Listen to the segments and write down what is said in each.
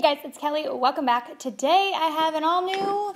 Hey guys, it's Kelly. Welcome back. Today I have an all-new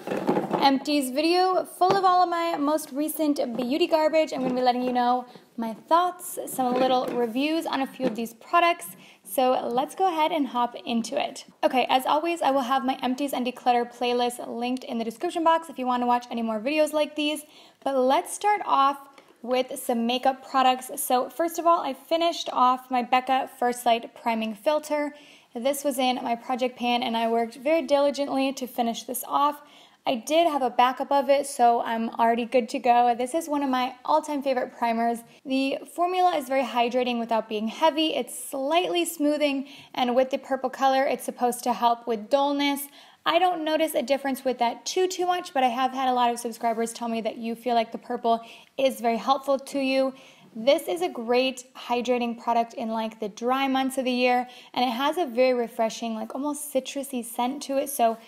empties video full of all of my most recent beauty garbage. I'm going to be letting you know my thoughts, some little reviews on a few of these products. So let's go ahead and hop into it. Okay, as always, I will have my empties and declutter playlist linked in the description box if you want to watch any more videos like these. But let's start off with some makeup products. So first of all, I finished off my Becca First Light Priming Filter. This was in my project pan and I worked very diligently to finish this off. I did have a backup of it, so I'm already good to go. This is one of my all-time favorite primers. The formula is very hydrating without being heavy. It's slightly smoothing, and with the purple color, it's supposed to help with dullness. I don't notice a difference with that too much, but I have had a lot of subscribers tell me that you feel like the purple is very helpful to you. This is a great hydrating product in like the dry months of the year, and it has a very refreshing, like almost citrusy scent to it. So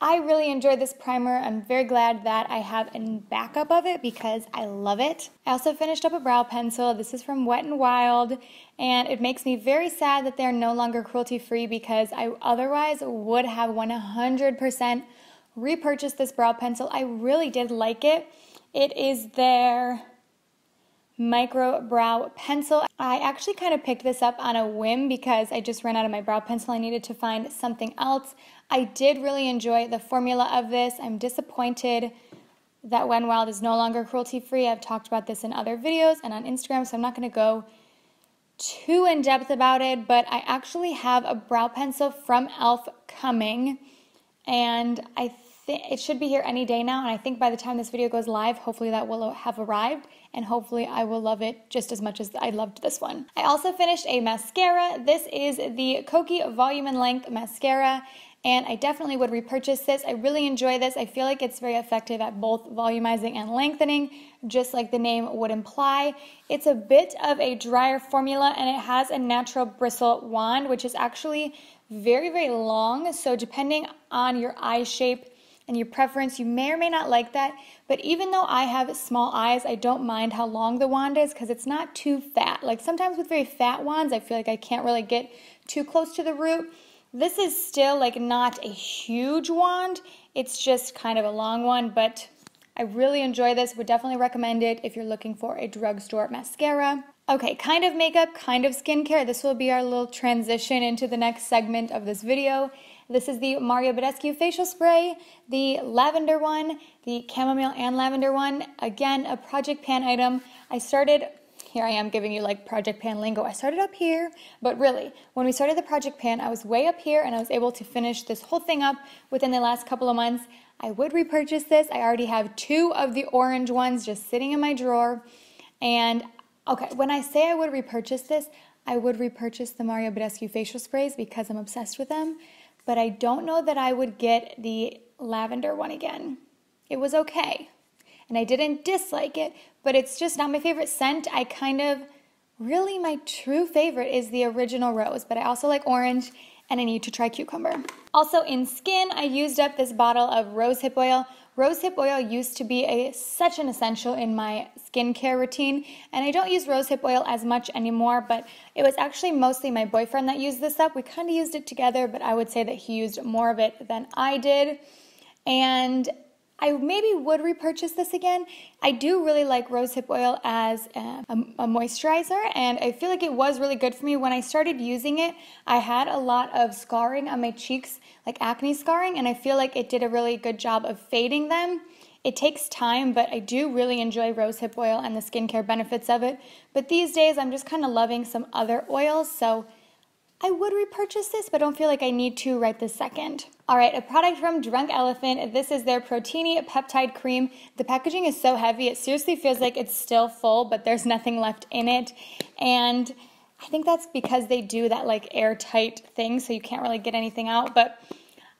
I really enjoyed this primer. I'm very glad that I have a backup of it because I love it. I also finished up a brow pencil. This is from Wet n Wild, and it makes me very sad that they're no longer cruelty-free because I otherwise would have 100% repurchased this brow pencil. I really did like it. It is their micro brow pencil. I actually kind of picked this up on a whim because I just ran out of my brow pencil. I needed to find something else. I did really enjoy the formula of this. I'm disappointed that Wet n Wild is no longer cruelty-free. I've talked about this in other videos and on Instagram, so I'm not going to go too in-depth about it, but I actually have a brow pencil from e.l.f. coming, and I it should be here any day now, and I think by the time this video goes live, hopefully that will have arrived, and hopefully I will love it just as much as I loved this one. I also finished a mascara. This is the Kokie Volume and Length Mascara, and I definitely would repurchase this. I really enjoy this. I feel like it's very effective at both volumizing and lengthening, just like the name would imply. It's a bit of a drier formula, and it has a natural bristle wand, which is actually very, very long, so depending on your eye shape and your preference, you may or may not like that, but even though I have small eyes, I don't mind how long the wand is because it's not too fat. Like sometimes with very fat wands, I feel like I can't really get too close to the root. This is still like not a huge wand, it's just kind of a long one, but I really enjoy this. Would definitely recommend it if you're looking for a drugstore mascara. Okay, kind of makeup, kind of skincare. This will be our little transition into the next segment of this video. This is the Mario Badescu facial spray, the lavender one, the chamomile and lavender one. Again, a project pan item. I started, here I am giving you like project pan lingo. I started up here, but really, when we started the project pan, I was way up here and I was able to finish this whole thing up within the last couple of months. I would repurchase this. I already have two of the orange ones just sitting in my drawer. And okay, when I say I would repurchase this, I would repurchase the Mario Badescu facial sprays because I'm obsessed with them. But I don't know that I would get the lavender one again. It was okay, and I didn't dislike it, but it's just not my favorite scent. I kind of, really my true favorite is the original rose, but I also like orange, and I need to try cucumber. Also in skin, I used up this bottle of rosehip oil. Rosehip oil used to be such an essential in my skincare routine, and I don't use rosehip oil as much anymore, but it was actually mostly my boyfriend that used this up. We kind of used it together, but I would say that he used more of it than I did, and I maybe would repurchase this again. I do really like rosehip oil as a moisturizer, and I feel like it was really good for me. When I started using it, I had a lot of scarring on my cheeks, like acne scarring, and I feel like it did a really good job of fading them. It takes time, but I do really enjoy rosehip oil and the skincare benefits of it. But these days, I'm just kind of loving some other oils, so I would repurchase this, but don't feel like I need to right this second. All right, a product from Drunk Elephant. This is their Protini Peptide Cream. The packaging is so heavy, it seriously feels like it's still full, but there's nothing left in it. And I think that's because they do that like airtight thing, so you can't really get anything out. But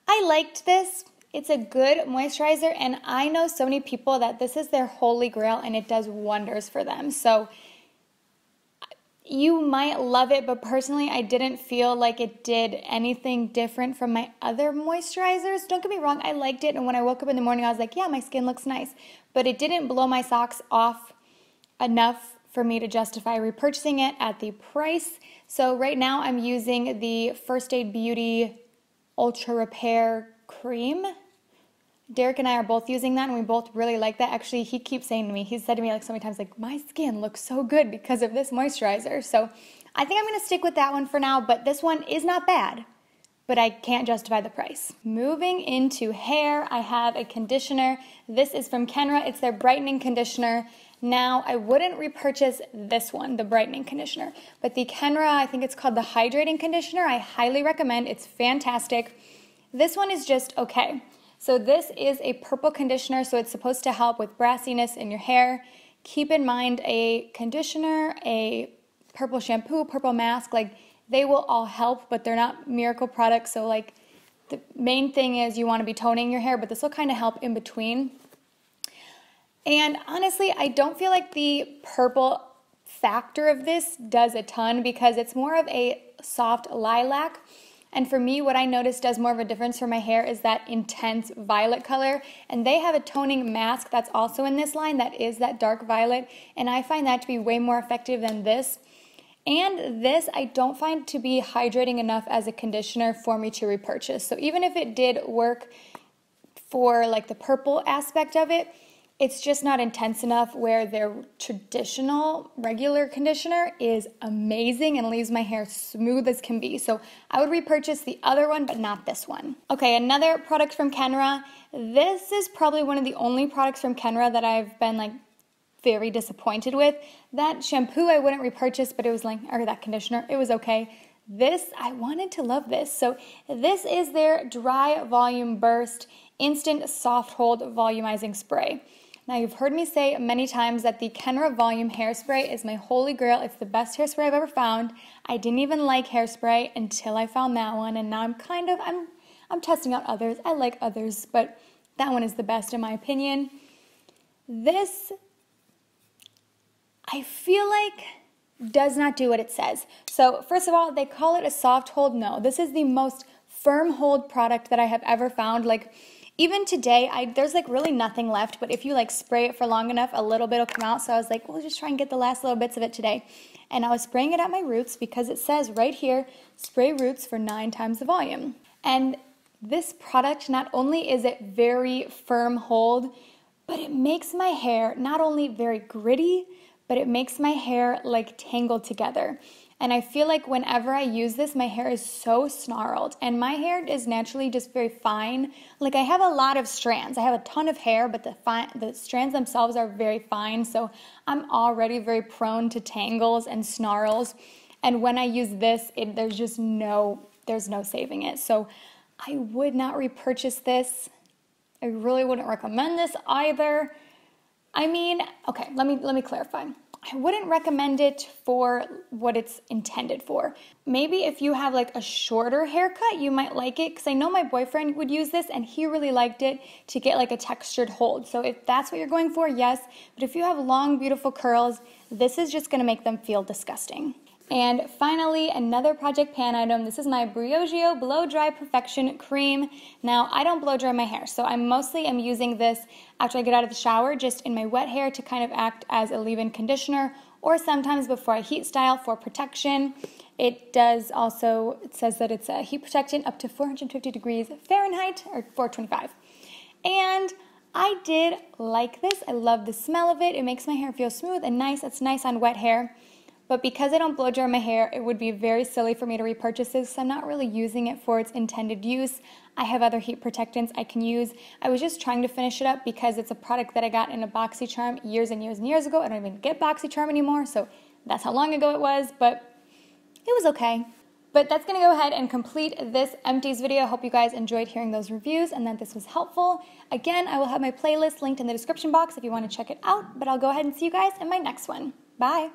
I liked this. It's a good moisturizer, and I know so many people that this is their holy grail, and it does wonders for them. So you might love it, but personally, I didn't feel like it did anything different from my other moisturizers. Don't get me wrong, I liked it, and when I woke up in the morning, I was like, yeah, my skin looks nice, but it didn't blow my socks off enough for me to justify repurchasing it at the price. So right now, I'm using the First Aid Beauty Ultra Repair Cream. Derek and I are both using that, and we both really like that. Actually, he keeps saying to me, he's said to me like so many times, like, my skin looks so good because of this moisturizer. So I think I'm going to stick with that one for now, but this one is not bad, but I can't justify the price. Moving into hair, I have a conditioner. This is from Kenra. It's their brightening conditioner. Now, I wouldn't repurchase this one, the brightening conditioner, but the Kenra, I think it's called the hydrating conditioner, I highly recommend. It's fantastic. This one is just okay. So this is a purple conditioner, so it's supposed to help with brassiness in your hair. Keep in mind a conditioner, a purple shampoo, purple mask, like they will all help, but they're not miracle products. So like the main thing is you want to be toning your hair, but this will kind of help in between. And honestly, I don't feel like the purple factor of this does a ton because it's more of a soft lilac. And for me, what I noticed does more of a difference for my hair is that intense violet color. And they have a toning mask that's also in this line that is that dark violet. And I find that to be way more effective than this. And this I don't find to be hydrating enough as a conditioner for me to repurchase. So even if it did work for like the purple aspect of it, it's just not intense enough where their traditional regular conditioner is amazing and leaves my hair smooth as can be. So I would repurchase the other one, but not this one. Okay, another product from Kenra. This is probably one of the only products from Kenra that I've been like very disappointed with. That shampoo I wouldn't repurchase, but it was like, or that conditioner, it was okay. This, I wanted to love this. So this is their Dry Volume Burst Instant Soft Hold Volumizing Spray. Now, you've heard me say many times that the Kenra Volume Hairspray is my holy grail. It's the best hairspray I've ever found. I didn't even like hairspray until I found that one, and now I'm kind of, I'm testing out others. I like others, but that one is the best in my opinion. This, I feel like, does not do what it says. So, first of all, they call it a soft hold. No, this is the most firm hold product that I have ever found. Like, even today, there's like really nothing left, but if you like spray it for long enough, a little bit will come out. So I was like, well, just try and get the last little bits of it today. And I was spraying it at my roots because it says right here, spray roots for 9 times the volume. And this product, not only is it very firm hold, but it makes my hair not only very gritty, but it makes my hair like tangled together. And I feel like whenever I use this, my hair is so snarled. And my hair is naturally just very fine. Like, I have a lot of strands. I have a ton of hair, but the strands themselves are very fine. So I'm already very prone to tangles and snarls. And when I use this, there's no saving it. So I would not repurchase this. I really wouldn't recommend this either. I mean, okay, let me clarify. I wouldn't recommend it for what it's intended for. Maybe if you have like a shorter haircut, you might like it, because I know my boyfriend would use this and he really liked it to get like a textured hold. So if that's what you're going for, yes. But if you have long, beautiful curls, this is just gonna make them feel disgusting. And finally, another Project Pan item. This is my Briogeo Blow Dry Perfection Cream. Now, I don't blow dry my hair, so I mostly am using this after I get out of the shower, just in my wet hair to kind of act as a leave-in conditioner, or sometimes before I heat style for protection. It does also, it says that it's a heat protectant up to 450 degrees Fahrenheit, or 425. And I did like this. I love the smell of it. It makes my hair feel smooth and nice. It's nice on wet hair. But because I don't blow dry my hair, it would be very silly for me to repurchase this, so I'm not really using it for its intended use. I have other heat protectants I can use. I was just trying to finish it up because it's a product that I got in a BoxyCharm years and years and years ago. I don't even get BoxyCharm anymore, so that's how long ago it was, but it was okay. But that's gonna go ahead and complete this empties video. I hope you guys enjoyed hearing those reviews and that this was helpful. Again, I will have my playlist linked in the description box if you wanna check it out, but I'll go ahead and see you guys in my next one. Bye.